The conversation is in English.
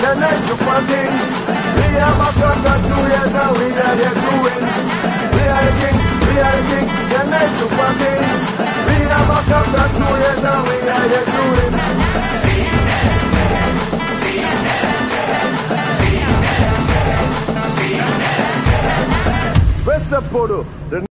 Chennai Super Kings. We have a contract 2 years and we are here to win. We are the Kings, Chennai Super Kings. We have a contract 2 years and we are here to win. CSK, CSK, CSK, CSK. West Sapporo.